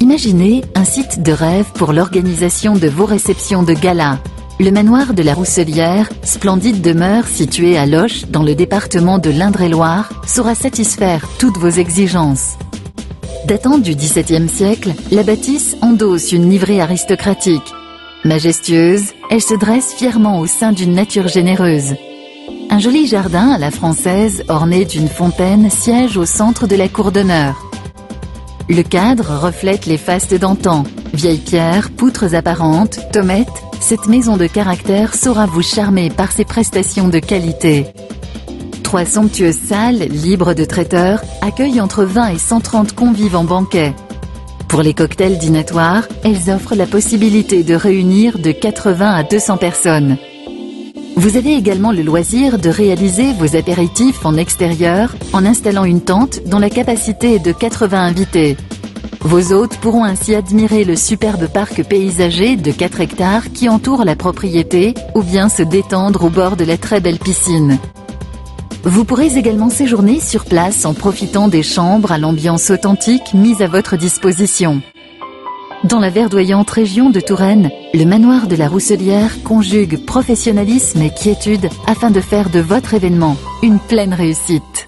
Imaginez un site de rêve pour l'organisation de vos réceptions de gala. Le manoir de la Roussellière, splendide demeure située à Loches dans le département de l'Indre-et-Loire, saura satisfaire toutes vos exigences. Datant du XVIIe siècle, la bâtisse endosse une livrée aristocratique. Majestueuse, elle se dresse fièrement au sein d'une nature généreuse. Un joli jardin à la française orné d'une fontaine siège au centre de la cour d'honneur. Le cadre reflète les fastes d'antan. Vieilles pierres, poutres apparentes, tomettes, cette maison de caractère saura vous charmer par ses prestations de qualité. 3 somptueuses salles, libres de traiteurs, accueillent entre 20 et 130 convives en banquet. Pour les cocktails dînatoires, elles offrent la possibilité de réunir de 80 à 200 personnes. Vous avez également le loisir de réaliser vos apéritifs en extérieur, en installant une tente dont la capacité est de 80 invités. Vos hôtes pourront ainsi admirer le superbe parc paysager de 4 hectares qui entoure la propriété, ou bien se détendre au bord de la très belle piscine. Vous pourrez également séjourner sur place en profitant des chambres à l'ambiance authentique mises à votre disposition. Dans la verdoyante région de Touraine, le manoir de la Roussellière conjugue professionnalisme et quiétude afin de faire de votre événement une pleine réussite.